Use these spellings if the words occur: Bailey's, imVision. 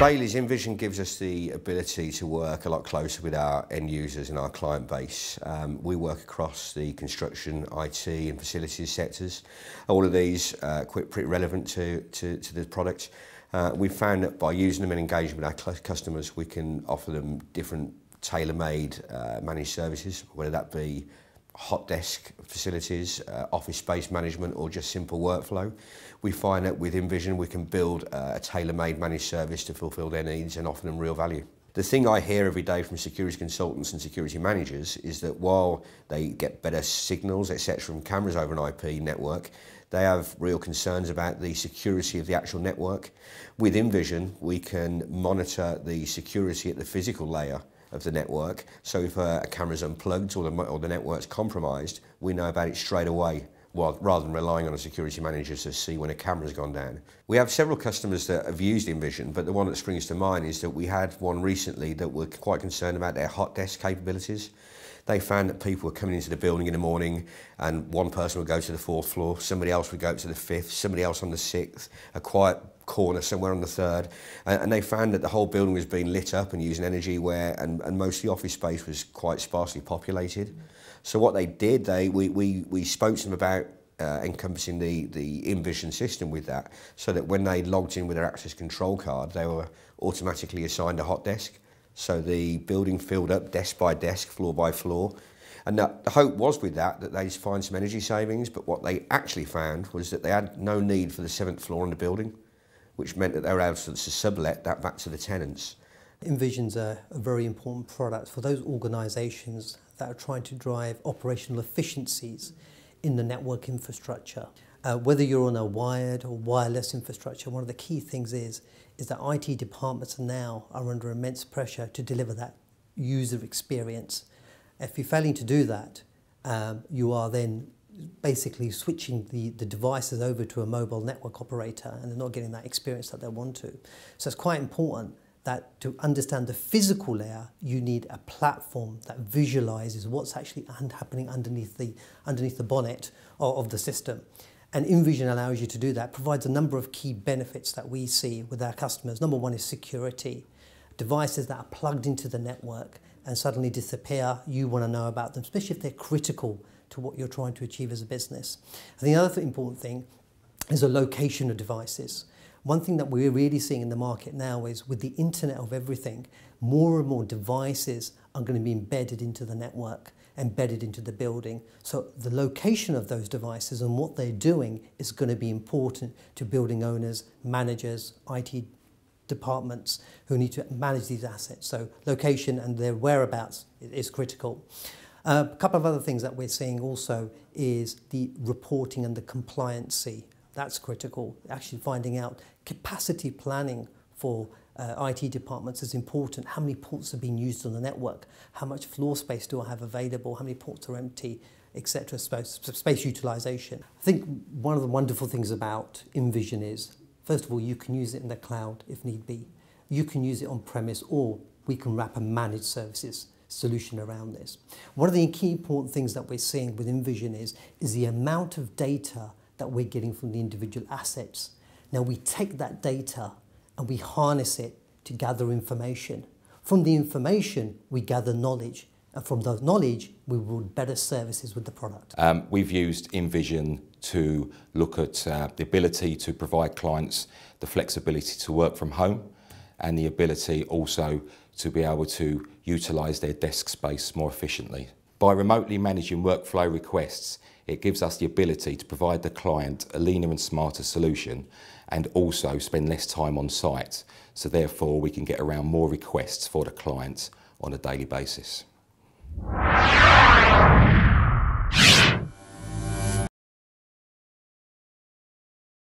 Bailey's imVision gives us the ability to work a lot closer with our end users and our client base. We work across the construction, IT and facilities sectors. All of these are pretty relevant to the product. We've found that by using them and engaging with our customers, we can offer them different tailor-made managed services, whether that be hot desk facilities, office space management, or just simple workflow. We find that with imVision we can build a tailor-made managed service to fulfil their needs and offer them real value. The thing I hear every day from security consultants and security managers is that while they get better signals, etc., from cameras over an IP network, they have real concerns about the security of the actual network. With imVision, we can monitor the security at the physical layer of the network, so if a camera's unplugged or the network's compromised, we know about it straight away, rather than relying on a security manager to see when a camera's gone down. We have several customers that have used imVision, but the one that springs to mind is that we had one recently that were quite concerned about their hot desk capabilities. They found that people were coming into the building in the morning and one person would go to the 4th floor, somebody else would go up to the 5th, somebody else on the 6th, a quiet corner somewhere on the 3rd, and they found that the whole building was being lit up and using energy and most of the office space was quite sparsely populated. So what they did, we spoke to them about encompassing the imVision system with that, so that when they logged in with their access control card, they were automatically assigned a hot desk. So the building filled up desk by desk, floor by floor. And the hope was with that they'd find some energy savings, but what they actually found was that they had no need for the 7th floor in the building, which meant that they were able to sublet that back to the tenants. imVision's a very important product for those organisations that are trying to drive operational efficiencies in the network infrastructure. Whether you're on a wired or wireless infrastructure, one of the key things is that IT departments now are under immense pressure to deliver that user experience. If you're failing to do that, you are then basically switching the devices over to a mobile network operator, and they're not getting that experience that they want to. So it's quite important that to understand the physical layer, you need a platform that visualizes what's actually happening underneath the bonnet of the system. And imVision allows you to do that, provides a number of key benefits that we see with our customers. Number one is security. Devices that are plugged into the network and suddenly disappear, you want to know about them, especially if they're critical to what you're trying to achieve as a business. And the other important thing is the location of devices. One thing that we're really seeing in the market now is with the internet of everything, more and more devices are going to be embedded into the network, embedded into the building. So the location of those devices and what they're doing is going to be important to building owners, managers, IT departments who need to manage these assets. So location and their whereabouts is critical. A couple of other things that we're seeing also is the reporting and the compliancy. That's critical. Actually finding out capacity planning for IT departments is important. How many ports are being used on the network? How much floor space do I have available? How many ports are empty, etc. Space utilisation. I think one of the wonderful things about imVision is, first of all, you can use it in the cloud if need be. You can use it on premise, or we can wrap a managed services solution around this. One of the key important things that we're seeing with imVision is the amount of data that we're getting from the individual assets. Now we take that data and we harness it to gather information. From the information we gather knowledge, and from that knowledge we build better services with the product. We've used imVision to look at the ability to provide clients the flexibility to work from home, and the ability also to be able to utilise their desk space more efficiently. By remotely managing workflow requests, it gives us the ability to provide the client a leaner and smarter solution, and also spend less time on site, so therefore we can get around more requests for the client on a daily basis.